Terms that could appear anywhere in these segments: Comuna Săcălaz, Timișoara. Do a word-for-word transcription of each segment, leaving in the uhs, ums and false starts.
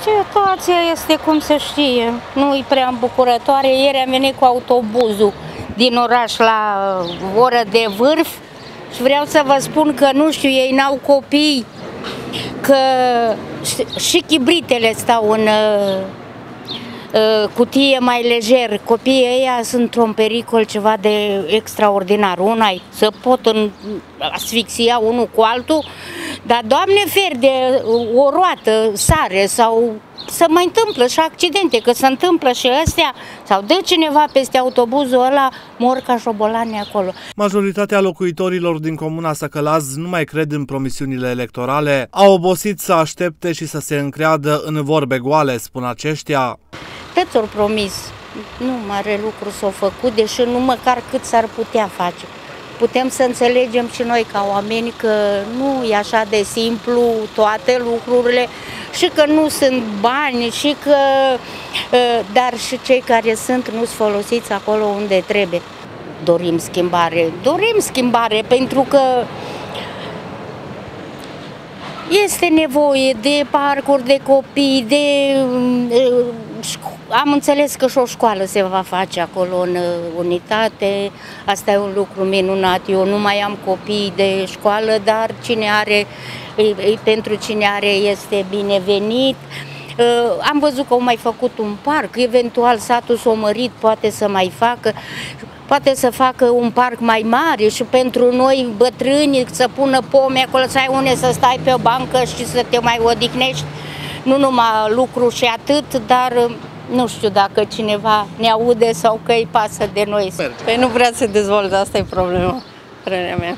Situația este cum se știe, nu-i prea îmbucurătoare. Ieri am venit cu autobuzul din oraș la oră de vârf și vreau să vă spun că nu știu, ei n-au copii, că și chibritele stau în uh, cutie mai lejer. Copiii ăia sunt într-un pericol ceva de extraordinar. Una-i să pot în, asfixia unul cu altul, dar Doamne fer de o roată sare sau să mai întâmplă și accidente, că se întâmplă și astea, sau dă cineva peste autobuzul ăla, mor ca șobolani acolo. Majoritatea locuitorilor din comuna Săcălaz nu mai cred în promisiunile electorale. Au obosit să aștepte și să se încreadă în vorbe goale, spun aceștia. Tăți-or promis, nu mare lucru s-au făcut, deși nu măcar cât s-ar putea face. Putem să înțelegem și noi ca oameni că nu e așa de simplu toate lucrurile și că nu sunt bani și că, dar și cei care sunt nu-s folosiți acolo unde trebuie. Dorim schimbare, dorim schimbare pentru că este nevoie de parcuri de copii, de am înțeles că și o școală se va face acolo în unitate. Asta e un lucru minunat. Eu nu mai am copii de școală, dar cine are, pentru cine are este binevenit. Am văzut că au mai făcut un parc, eventual satul s-a mărit, poate să mai facă, poate să facă un parc mai mare și pentru noi bătrâni să pună pome acolo, să ai unde să stai pe o bancă și să te mai odihnești. Nu numai lucru și atât, dar nu știu dacă cineva ne aude sau că îi pasă de noi. Păi nu vrea să se dezvolte, asta e problema, părerea mea.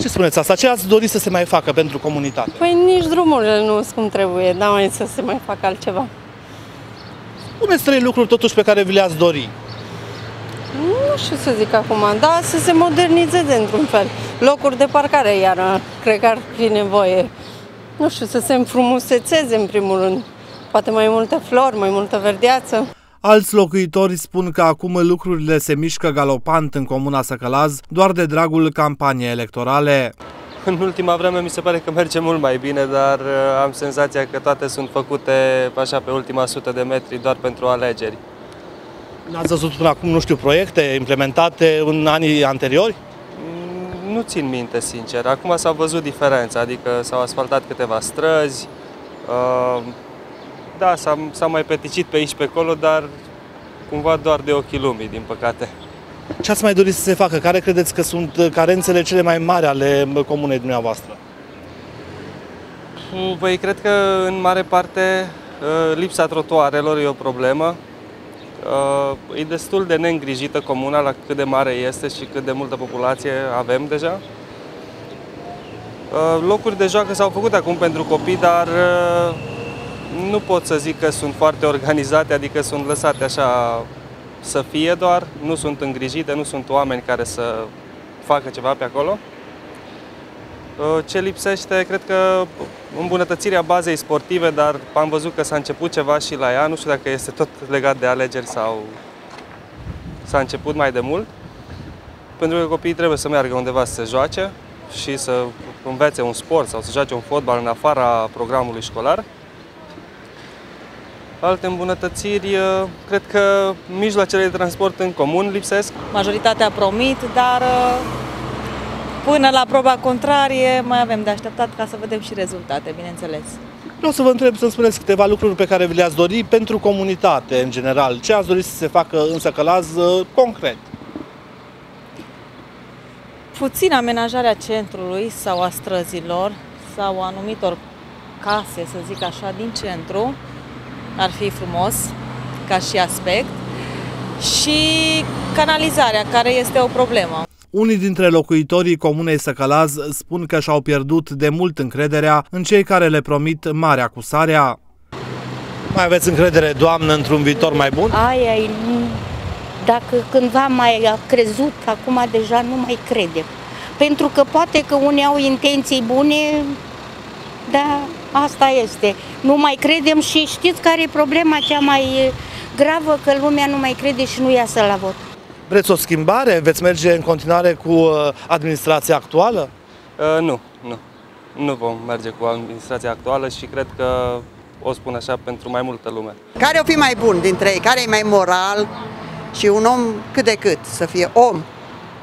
Ce spuneți asta? Ce ați dori să se mai facă pentru comunitate? Păi nici drumurile nu sunt cum trebuie, dar mai să se mai facă altceva. Spuneți trei lucruri totuși pe care vi le-ați dori. Nu știu să zic acum, dar să se modernizeze într-un fel. Locuri de parcare iară, cred că ar fi nevoie. Nu știu, să se înfrumusețeze în primul rând. Poate mai multe flori, mai multă verdeață. Alți locuitori spun că acum lucrurile se mișcă galopant în comuna Săcălaz, doar de dragul campaniei electorale. În ultima vreme mi se pare că merge mult mai bine, dar am senzația că toate sunt făcute așa pe ultima sută de metri doar pentru alegeri. N-ați văzut până acum, nu știu, proiecte implementate în anii anteriori? Nu țin minte, sincer. Acum s-a văzut diferența, adică s-au asfaltat câteva străzi, uh, da, s-a mai peticit pe aici, pe acolo, dar cumva doar de ochii lumii, din păcate. Ce ați mai dorit să se facă? Care credeți că sunt carențele cele mai mari ale comunei dumneavoastră? Păi, cred că în mare parte uh, lipsa trotuarelor e o problemă. Uh, e destul de neîngrijită comuna la cât de mare este și cât de multă populație avem deja. Uh, locuri de joacă s-au făcut acum pentru copii, dar uh, nu pot să zic că sunt foarte organizate, adică sunt lăsate așa să fie doar, nu sunt îngrijite, nu sunt oameni care să facă ceva pe acolo. Uh, ce lipsește, cred că îmbunătățirea bazei sportive, dar am văzut că s-a început ceva și la ea, nu știu dacă este tot legat de alegeri sau s-a început mai de mult, pentru că copiii trebuie să meargă undeva să se joace și să învețe un sport sau să joace un fotbal în afara programului școlar. Alte îmbunătățiri, cred că mijloacele de transport în comun lipsesc. Majoritatea promit, dar până la proba contrarie mai avem de așteptat ca să vedem și rezultate, bineînțeles. Vreau să vă întreb să-mi spuneți câteva lucruri pe care vi le-ați dori pentru comunitate în general. Ce ați dori să se facă în Săcălaz concret? Puțin amenajarea centrului sau a străzilor sau anumitor case, să zic așa, din centru. Ar fi frumos ca și aspect. Și canalizarea, care este o problemă. Unii dintre locuitorii comunei Săcălaz spun că și-au pierdut de mult încrederea în cei care le promit marea cu sarea. Mai aveți încredere, doamnă, într-un viitor mai bun? Aia, dacă cândva mai a crezut, acum deja nu mai crede. Pentru că poate că unii au intenții bune, dar asta este. Nu mai credem și știți care e problema cea mai gravă? Că lumea nu mai crede și nu iasă la vot. Vreți o schimbare? Veți merge în continuare cu administrația actuală? Uh, nu, nu. Nu vom merge cu administrația actuală și cred că o spun așa, pentru mai multă lume. Care o fi mai bun dintre ei? Care e mai moral? Și un om cât de cât să fie om,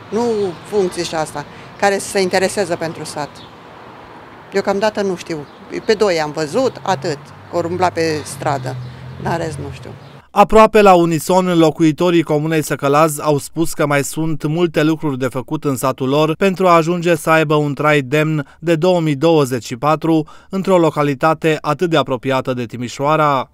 nu funcție și asta, care să se intereseze pentru sat. Deocamdată nu știu. Pe doi am văzut, atât, că ori umbla pe stradă, dar rest nu știu. Aproape la unison, locuitorii comunei Săcălaz au spus că mai sunt multe lucruri de făcut în satul lor pentru a ajunge să aibă un trai demn de două mii douăzeci și patru într-o localitate atât de apropiată de Timișoara.